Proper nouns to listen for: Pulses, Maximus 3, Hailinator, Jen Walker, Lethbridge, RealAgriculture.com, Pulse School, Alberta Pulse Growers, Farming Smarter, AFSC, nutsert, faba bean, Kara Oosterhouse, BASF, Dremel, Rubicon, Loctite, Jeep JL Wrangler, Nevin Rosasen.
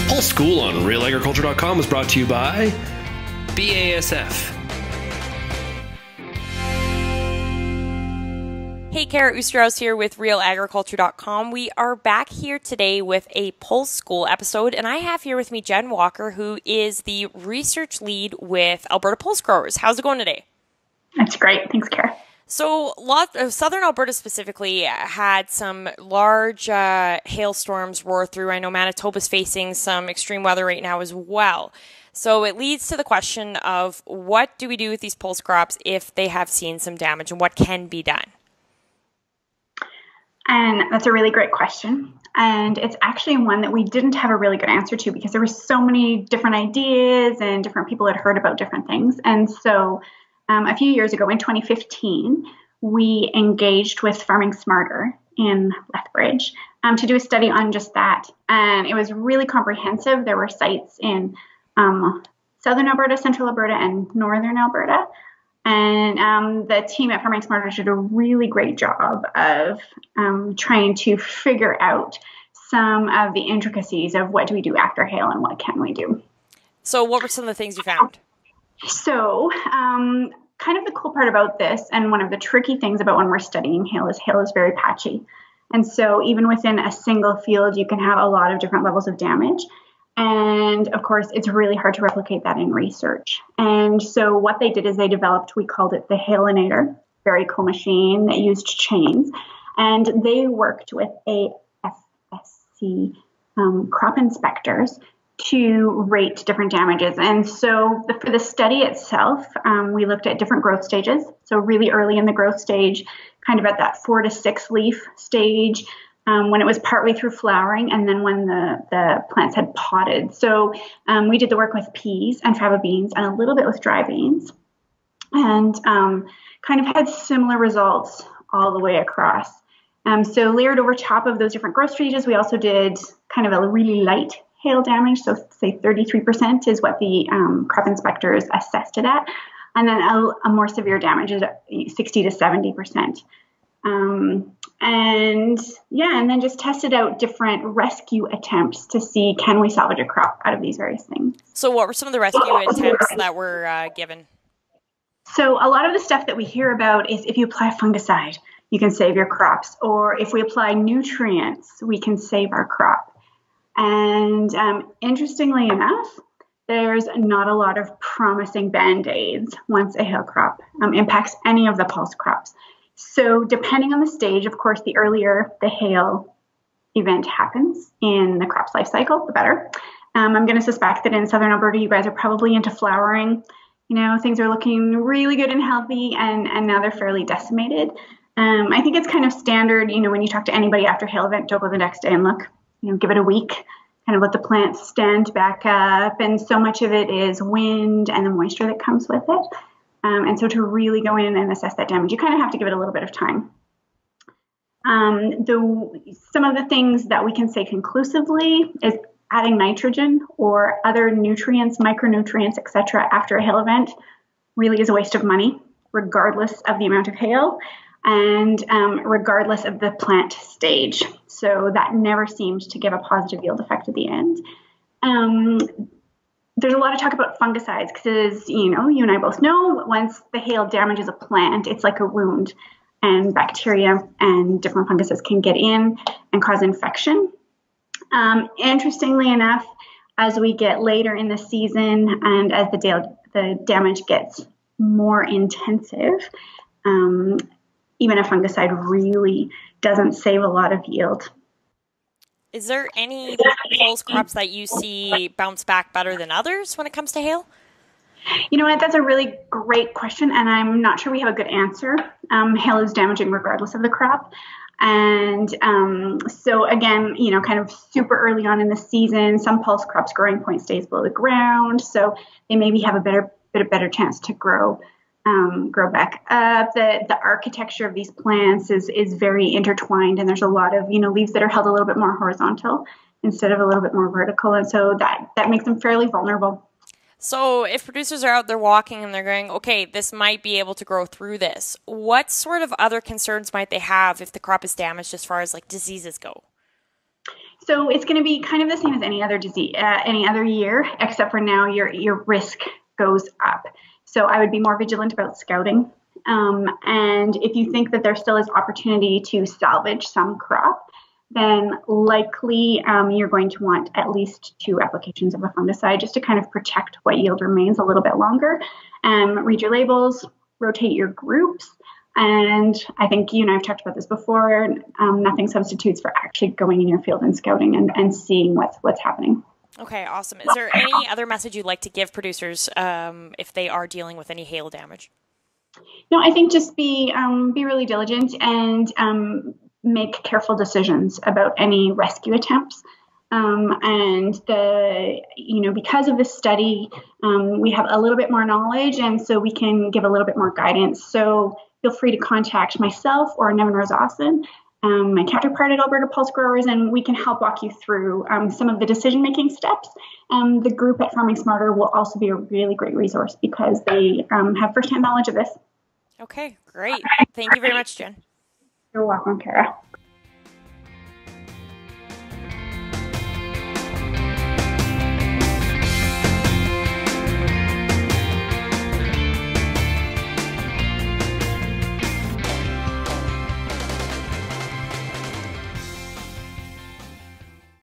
The Pulse School on RealAgriculture.com is brought to you by BASF. Hey, Kara Oosterhouse here with RealAgriculture.com. We are back here today with a Pulse School episode, and I have here with me Jen Walker, who is the research lead with Alberta Pulse Growers. How's it going today? That's great. Thanks, Kara. So lots of southern Alberta specifically had some large hailstorms roar through. I know Manitoba's facing some extreme weather right now as well. So it leads to the question of what do we do with these pulse crops if they have seen some damage and what can be done? And that's a really great question. And it's actually one that we didn't have a really good answer to because there were so many different ideas and different people had heard about different things. And so a few years ago, in 2015, we engaged with Farming Smarter in Lethbridge to do a study on just that. And it was really comprehensive. There were sites in southern Alberta, central Alberta, and northern Alberta. And the team at Farming Smarter did a really great job of trying to figure out some of the intricacies of what do we do after hail and what can we do. So what were some of the things you found? So kind of the cool part about this, and one of the tricky things about when we're studying hail is very patchy. And so even within a single field, you can have a lot of different levels of damage. And of course, it's really hard to replicate that in research. And so what they did is they developed, we called it the Hailinator, very cool machine that used chains. And they worked with AFSC crop inspectors to rate different damages. And so for the study itself, we looked at different growth stages. So really early in the growth stage, kind of at that 4 to 6 leaf stage, when it was partway through flowering, and then when the plants had potted. So we did the work with peas and faba beans and a little bit with dry beans, and kind of had similar results all the way across. So layered over top of those different growth stages, we also did kind of a really light hail damage, so say 33% is what the crop inspectors assessed it at, and then a more severe damage is 60 to 70%. And then just tested out different rescue attempts to see can we salvage a crop out of these various things. So what were some of the rescue attempts that were given? So a lot of the stuff that we hear about is if you apply fungicide, you can save your crops, or if we apply nutrients, we can save our crop. And interestingly enough, there's not a lot of promising Band-Aids once a hail crop impacts any of the pulse crops. So depending on the stage, of course, the earlier the hail event happens in the crop's life cycle, the better. I'm going to suspect that in southern Alberta, you guys are probably into flowering. You know, things are looking really good and healthy, and now they're fairly decimated. I think it's kind of standard, you know, when you talk to anybody after hail event, don't go the next day and look. You know, give it a week, kind of let the plants stand back up. And so much of it is wind and the moisture that comes with it. And so to really go in and assess that damage, you kind of have to give it a little bit of time. Some of the things that we can say conclusively is adding nitrogen or other nutrients, micronutrients, etc. after a hail event really is a waste of money, regardless of the amount of hail and regardless of the plant stage. So that never seemed to give a positive yield effect at the end. There's a lot of talk about fungicides because, you know, you and I both know once the hail damages a plant, it's like a wound, and bacteria and different funguses can get in and cause infection. Interestingly enough, as we get later in the season and as the damage gets more intensive, even a fungicide really doesn't save a lot of yield. Is there any pulse crops that you see bounce back better than others when it comes to hail? You know what, that's a really great question, and I'm not sure we have a good answer. Hail is damaging regardless of the crop. And so again, you know, kind of super early on in the season, some pulse crops' growing point stays below the ground, so they maybe have a better chance to grow back up. The architecture of these plants is very intertwined, and there's a lot of, you know, leaves that are held a little bit more horizontal instead of a little bit more vertical, and so that makes them fairly vulnerable. So if producers are out there walking and they're going, okay, this might be able to grow through this, what sort of other concerns might they have if the crop is damaged as far as like diseases go? So it's going to be kind of the same as any other disease, any other year, except for now your risk goes up. So I would be more vigilant about scouting. And if you think that there still is opportunity to salvage some crop, then likely you're going to want at least 2 applications of a fungicide just to kind of protect what yield remains a little bit longer. Read your labels, rotate your groups. And I think you and I have talked about this before, nothing substitutes for actually going in your field and scouting and seeing what's happening. Okay, awesome. Is there any other message you'd like to give producers if they are dealing with any hail damage? No, I think just be really diligent and make careful decisions about any rescue attempts. And because of this study, we have a little bit more knowledge, and so we can give a little bit more guidance. So feel free to contact myself or Nevin Rosasen, my counterpart at Alberta Pulse Growers, and we can help walk you through some of the decision-making steps. The group at Farming Smarter will also be a really great resource because they have firsthand knowledge of this. Okay, great. Thank you very much, Jen. You're welcome, Kara.